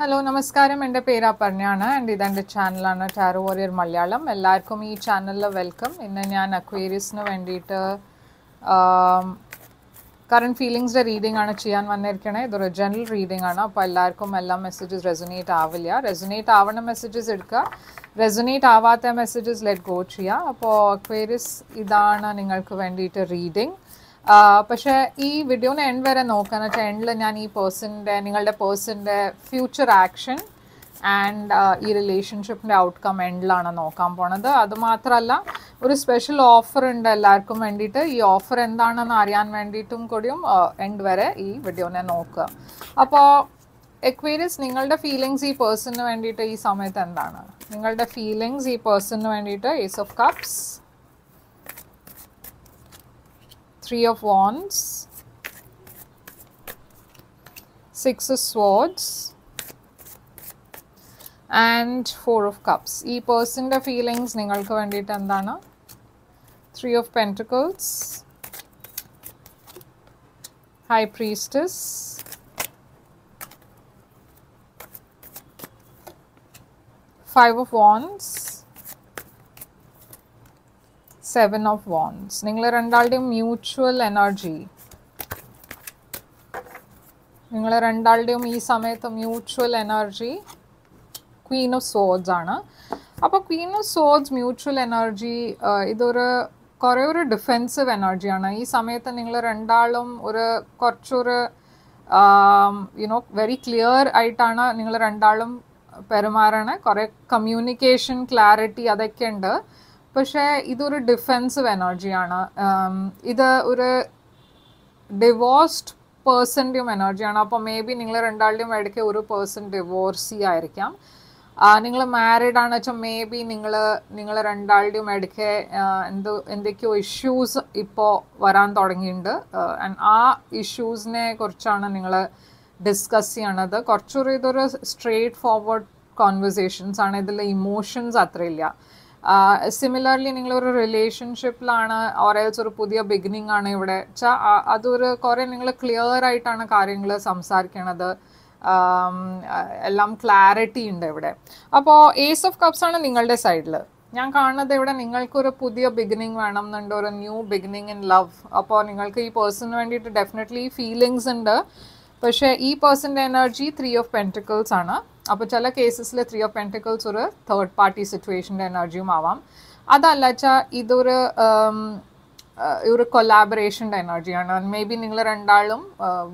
Hello, Namaskaram. I am Pera Parnyana and this is the channel Tarot Warrior Malayalam. Welcome to this channel. Welcome. I am Aquarius current feelings reading. This is a general reading. All messages resonate. Resonate messages resonate messages let go. So, Aquarius is the reading. Pasha, this video na end vera nokkana endla njan ee person's future action and ee relationship outcome end laana nokkan ponadu adu mathralla oru special offer undu ellarkum vendittu ee offer endana nu ariyan vendittum kodiyum end vare ee video na nokka appo Aquarius ningalde feelings ee person nu vendittu ee samayathu endana ningalde feelings ee person nu vendittu Ace of Cups, Three of Wands, Six of Swords, and Four of Cups. This person the feelings ningalku vendittu endana Three of Pentacles, High Priestess, Five of Wands, Seven of Wands. Ningala rendalde mutual energy. Ningala rendalde ee samayathu mutual energy. Queen of Swords aanu. Appo Queen of Swords mutual energy idoru kore oru defensive energy aanu. Ee samayathu ningala rendalum oru korchoru very clear aitana ningala rendalum perumarana kore communication clarity adokke undu. But this is a defensive energy. This is a divorced person energy. Maybe you are divorced. You are married. Maybe you have issues. And issues you discuss. This is straightforward conversations. Emotions. Similarly, you have a relationship or else a beginning. That is a clear right and clarity. Now, Ace of Cups is your side. I have a beginning or a new beginning in love. Now, this person definitely feelings. But this person's energy is Three of Pentacles. Now, in the cases, Three of Pentacles is a third-party situation energy. That's why this is a collaboration energy. Maybe you will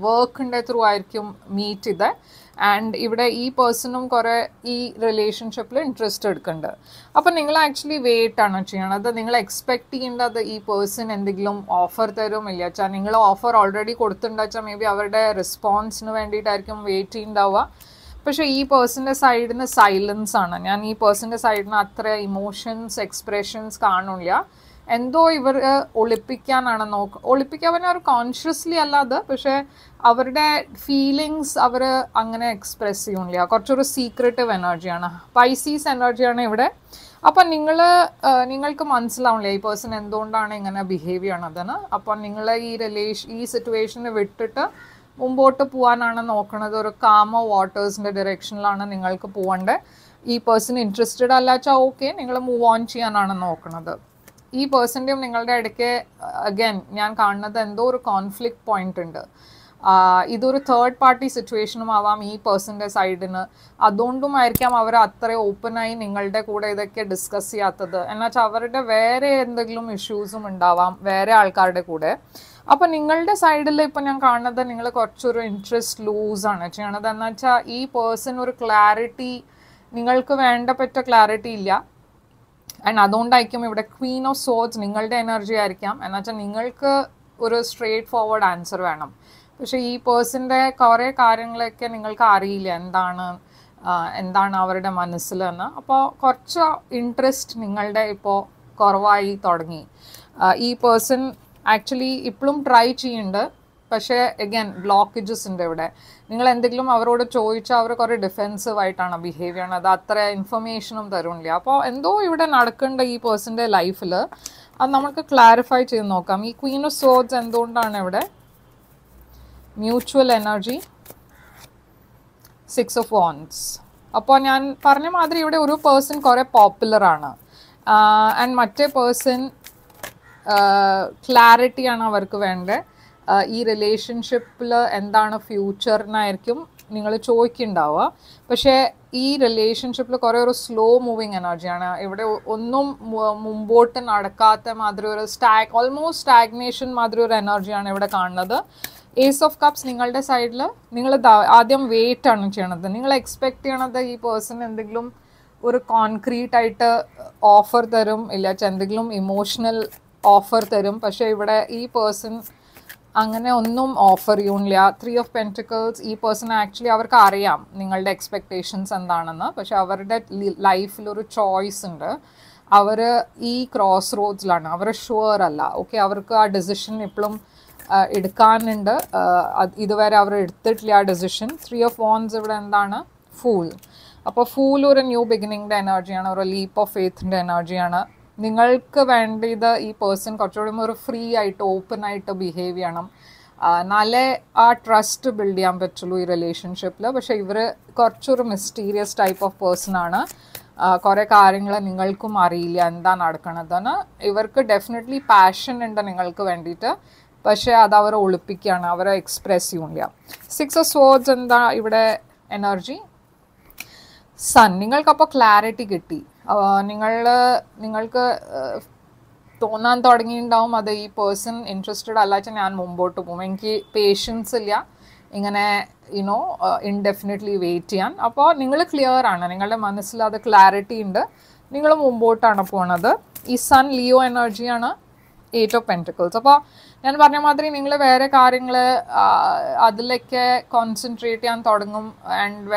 work through meet. And this person is interested in this relationship. Then you actually wait. You expect this person to offer. You offer already, maybe their response is waiting. But this person's side is silence. This person's side is emotions, expressions. Though they are not consciously aware, but their feelings are expressed. It's a secretive energy. Pisces energy is here. Then you understand this person and behavior. Then you leave this situation. Mumbotu puvanana nokkunathu oru calmer waters in the direction lana ningalku povande. Ee person interested allacha okay ningal move on cheyanana nokkunathu. Ee person dem ningalde edike again njan kaanunathu endo oru conflict point undu. Idu oru third party situation avam ee person de side nu adondum aayirkkam avaru athare open aayi ningalde kude idakke discuss cheyyathathu. Ennacha avarude vere endengilum issues um undavam vere aalkarude kude. Upon Ningalda side, Lipanakana, the Ningalakotur interest lose on it. Another Nacha, e person or clarity Ningalko end up at a clarity ilia. And Adonda came with a Queen of Swords, Ningalda energy aricam, and Nacha Ningalka or a straightforward answer vanum. She person there, Kore Karin like a Ningalkari and then our Manisilana. Upon Korcha interest Ningalda ipo Korwai Tordni. E person. Actually, iplum try cheyunda, but again blockages in there. Ningal endeglum avaroda choicha avaru defensive aitana behavior na athara information um tharunilla. Appo endo ivide nadakunda ee person de life la adu namakku clarify cheyu nokam. Ee Queen of Swords endondana ivide mutual energy, Six of Wands. Appo njan parnja maadhiri ivide oru person kore popular aanu. And matte person clarity aanu avarku vende. Ee relationship la endana future naayirkum ningal choikkundava. Pakshe ee relationship la kore oru slow moving energy aanu. Ivide onnum mumbottu nadakatha maadhiri oru almost stagnation maadhiri oru energy aanu ivide kaanunathu. Ace of Cups, ningalde side la ningal aadyam wait aanu cheyanathu. Ningal expect cheyanathu ee person endengilum oru concrete aayittu offer tharum illacha endengilum emotional offer tharum. Pakshe ivide ee person angane onnum offer cheyilla. 3 of Pentacles, ee person actually avarku ariyam ningalde expectations endanannu. Pakshe avarde life il oru choice undu. Avaru ee crossroads lana avaru sure alla. Okay, avarku aa decision ippalum Idkan and our decision. 3 of Wands and Fool. Appa Fool or a new beginning energy or a leap of faith energy. Ningalka Vandi the person or free it open it behavior. Nale a trust build relationship la, but a mysterious type of person. Correct Aringla Ningalku Marilia and Nadkanadana. Iverka definitely passion and the Ningalka Vendita. But that's what I'm expressing. Six of Swords and the energy. Sun, you have clarity. You have a person interested in patience. You know, indefinitely wait. So, you are clear. You have clarity. You have clarity. This Sun, Leo energy. 8 of Pentacles. So, I will concentrate on and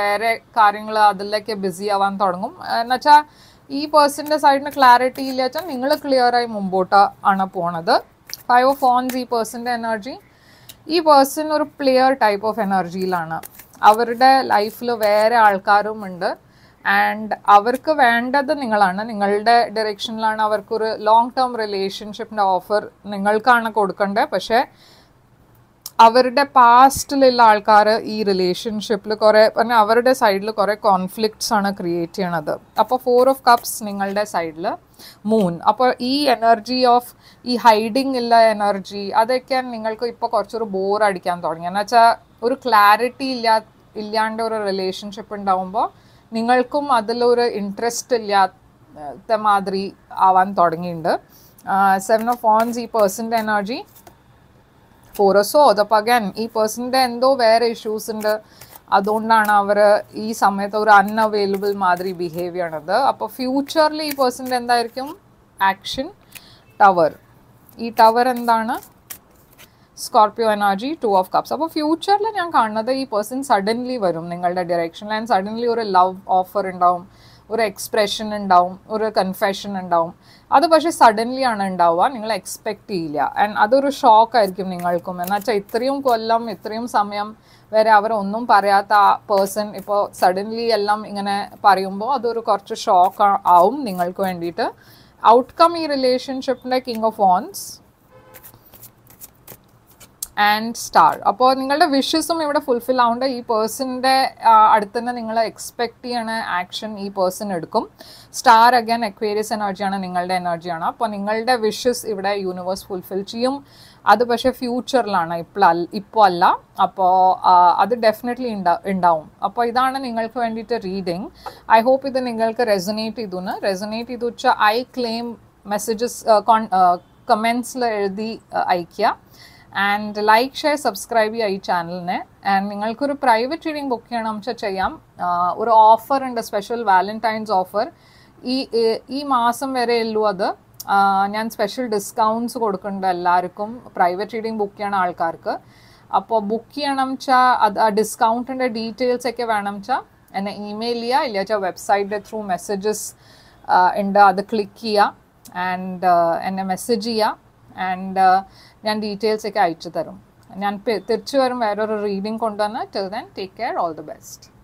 busy on this person's side clarity. You will clear the 5 of Wands, this person's energy. This person is a player type of energy. They have a life and avarku vendada ningalana ningalde direction lana avarku oru long term relationship na offer ningalkana kodukande pakshe avarde past lilla aalkare ee relationship la kore parna avarde side la kore conflicts ana create cheyanadu. Appo 4 of Cups ningalde side la Moon. Appo ee energy of ee hiding illa energy adekke ningalku ippa korchoru bore adikan thodangi enacha oru clarity illande oru relationship undavumbo ningalkum adilo oru interest illatha maadhiri avan thodangiyundu. 7 of Wands, ee person's energy. 4 of Swords, appo again ee person's endo vere issues undu adondana avaru ee samayathu oru unavailable maadhiri behavior anadu. Appo future li ee person's endayirkum action. Tower, ee tower endana Scorpio energy, 2 of Cups. So, future la njan kaanunathu ee person suddenly varum ningalde direction and suddenly oru love offer undavum, oru expression undavum, oru confession undavum. Adu pakshe suddenly aanu undavuva, ningal expect cheyilla and adu oru shock aayirkum ningalkum. Enacha ithriyum kollam ithriyum samayam vere avar onnum parayatha person ipo suddenly ellam ingane parayumbo adu oru korchu shock aavum ningalku vendite. Outcome ee relationship la King of Wands and Star. Appo ningalde wishes um ivide fulfill avunda ee person de aduthana ningala expect cheyana action ee person edukkum. Star again Aquarius energy aanu ningalde energy aanu. Appo ningalde wishes ivide universe fulfill cheyum. Adu pakshe future lana ippo alla. Appo adu definitely undavum. Appo idana ningalku vendite reading. I hope idu ningalku resonate iduna resonate iducha I claim messages comments la eldi aikya. And like, share, subscribe to our channel. And you have a private reading book. We have an offer and a special Valentine's offer. This month I have special discounts for private reading book. So, book discount and details. And email or website through messages. Click and message. And details I will tell you. I will read the reading. Till then, take care. All the best.